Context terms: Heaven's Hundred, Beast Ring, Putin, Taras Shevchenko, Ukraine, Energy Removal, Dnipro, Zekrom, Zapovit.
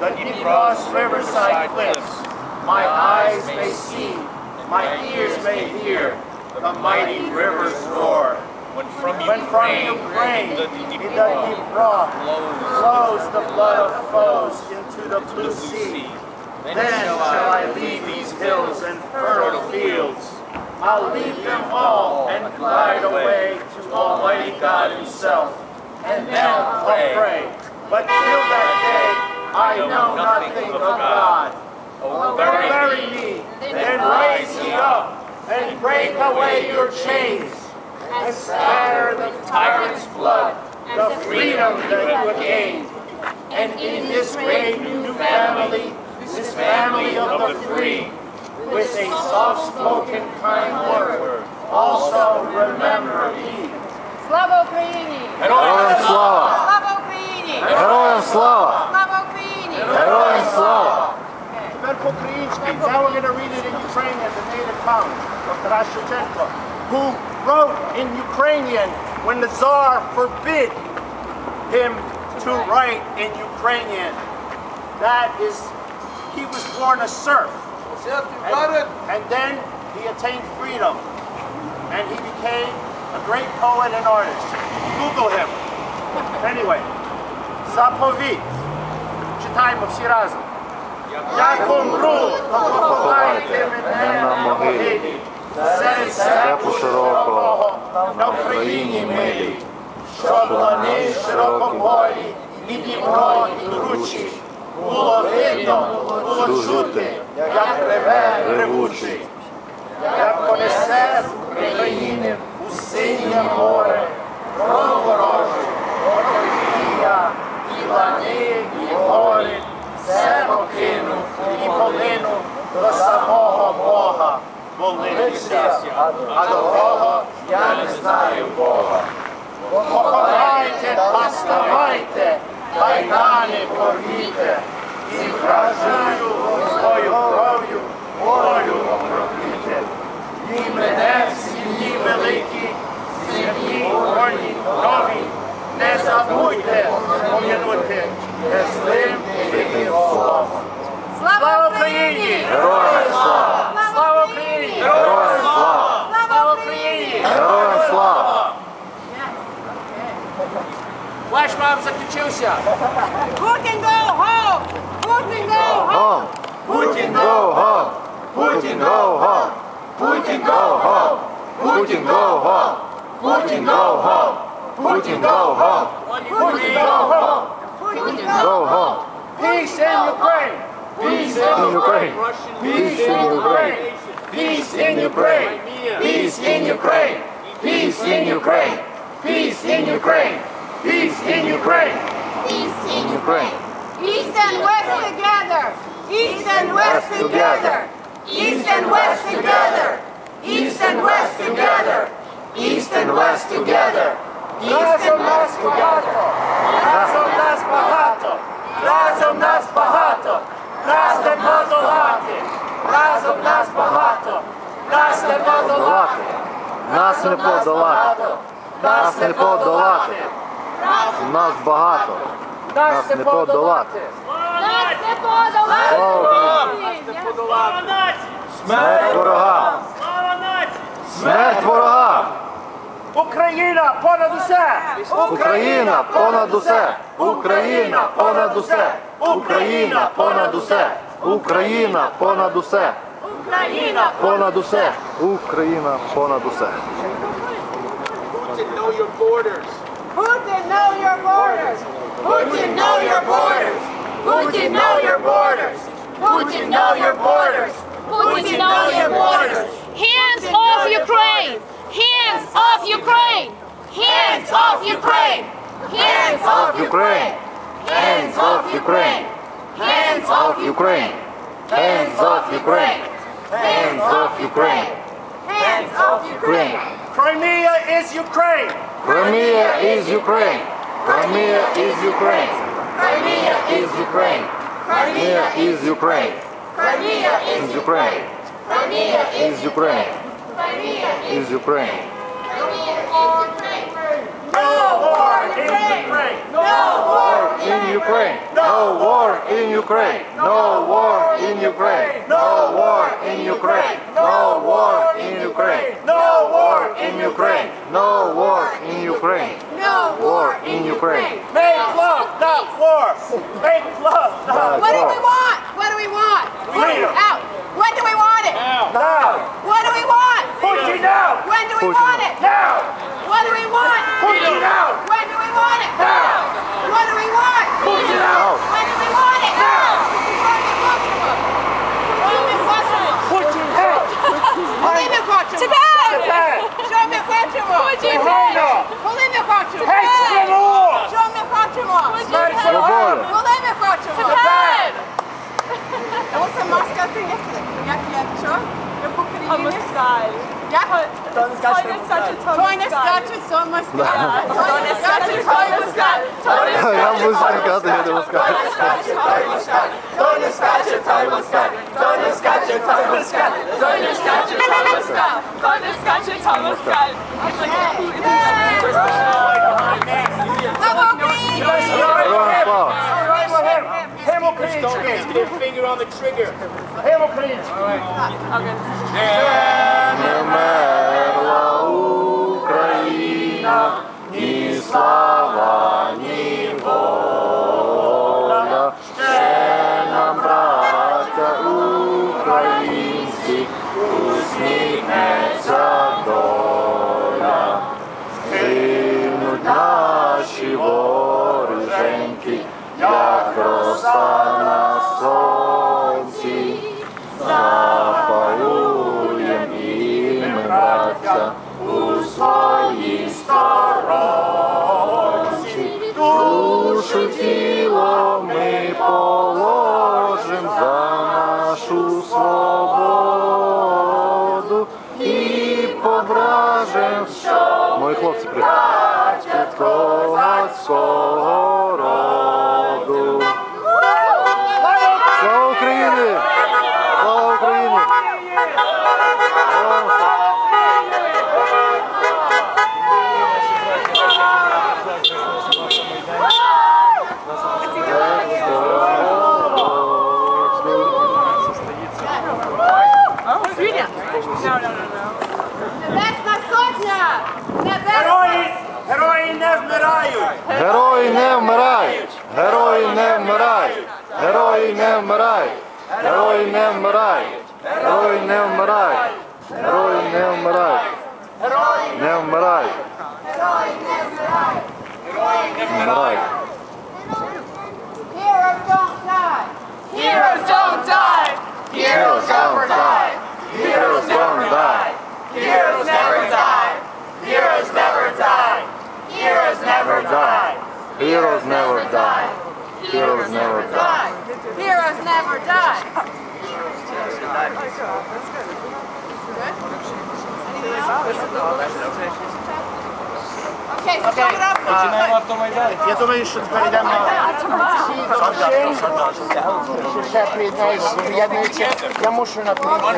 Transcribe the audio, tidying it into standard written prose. the Dnipro's riverside cliffs. My eyes may see, my ears may hear the mighty river's roar. When from Ukraine the Dnipro flows the blood of foes into the blue sea, then shall I leave these hills and fertile fields. I'll leave them all and glide away to Almighty God Himself, and then I'll pray. But till that day, I know nothing of God. Oh, bury me, then raise me up, and break away your chains, and scatter the tyrant's blood, the freedom that you have gained. And in this great new family, this family of the free, with a soft-spoken, kind word, also remember me. Слава Україні! Героям слава! Слава Україні! Героям слава! Слава Україні! Героям слава! Тепер по-українськи. Now we're going to read it in Ukrainian, the native tongue of Taras Shevchenko, who wrote in Ukrainian when the Tsar forbid him to write in Ukrainian. That is, he was born a serf. And then he attained freedom, and he became a great poet and artist. Google him. Anyway, Zapovit. Читаємо всі разом. Як умру, то поховайте мене на могилі, серед степу широкого, на Україні милі, що лани широкополі, і Дніпро, і кручі, було видно, було чути, як реве ревучий, як понесе з України у синє море, кров ворожу, Оросія, і лани, і гори, все покинув і полинув до самого Бога. Молитися, а до кого я не знаю Бога. Поховайте, поставайте, кайдани порвіте, і вражаю свою кров'ю волю обробіте. І мене в сім'ї великі, в сім'ї горні нові, не забудьте пом'янути ясним і великим словом. Слава Україні! Героям слава! Слава Україні! Героям слава! Слава Україні! Героям слава! Flash mob заключився! Putin go home! Putin go home! Putin go home! Putin go home! Putin go home! Putin go home! Putin go home! Putin go home! Putin go home! Putin go home! Peace in Ukraine! Peace in Ukraine! Peace in Ukraine! Peace in Ukraine! Peace in Ukraine! Peace in Ukraine! Peace in Ukraine! Peace in Ukraine! Peace in Ukraine! East and West together! East and West together! East and West together! East and West together! East and West together! Разом нас багато! Разом нас багато! Разом нас багато! Нас нема долати! Разом нас багато! Нас нема долати! Нас не подолати! Нас не подолати! Нас багато, нас не подолати. Нас не подолати! Слава нації! Смерть ворогам! Слава нації! Смерть ворогам! Україна понад усе! Україна понад усе! Україна понад усе! Україна понад усе! Україна понад усе! Україна понад усе! Україна понад усе! Putin, know your borders! Putin, know your borders! Putin, know your borders! Putin, know your borders! Putin, know your borders! Putin, know your borders! Hands off Ukraine! Hands off Ukraine! Hands off Ukraine! Hands off Ukraine! Hands off Ukraine! Hands off Ukraine! Hands off Ukraine! Hands off Ukraine! Hands off Ukraine! Crimea is Ukraine! Crimea is Ukraine. Crimea is Ukraine. Crimea is Ukraine. Crimea is Ukraine. Crimea is Ukraine. Crimea is Ukraine. Crimea is Ukraine. Crimea is Ukraine. No war in Ukraine! No war in Ukraine! No war in Ukraine! No war in Ukraine! No war in Ukraine! No war in Ukraine! No war in Ukraine! No war in Ukraine! No war in Ukraine! Make love, not war! Make love, not war! What do we want? What do we want? Freedom! Out! When do we want it? Now! What do we want? Putin out! When do we want it? Now! What do we want? Putin out! When do we want it? Now! What do we want? Putin out! When do we want it? Now! Putin out! Today! Show me Fatima! Putin out! Volime Fatima! Show me Fatima! Volime Fatima! Today! That was a Moscow thing yesterday. Put your finger on the trigger. Hammer, please. All right. Okay. Не мерла Україна, ні слава, ні воля. Ще нам, браття українці, усміхнеться доля. Гинуть наші вороженьки, як роса на сонці, запалюєм імен братця у своїй сторонці. Душу, тіло ми положим за нашу свободу і пображим, що ми браття козацького роду. Небесна сотня! Герої не вмирають! Герої не вмирають! Герої не вмирають! Герої не вмирають! Герої не вмирають! Герої не вмирають! Герої не вмирають! Герої не вмирають! Герої не вмирають! Герої не вмирають! Heroes don't die! Heroes don't die! Heroes never die! Heroes never die! Heroes never die! Heroes never die! Heroes never die! Heroes never die! Heroes never die! Heroes never die! Okay, so turn it up. Я думаю, що перейдемо ще приєднаюсь. Я мушу на прийти.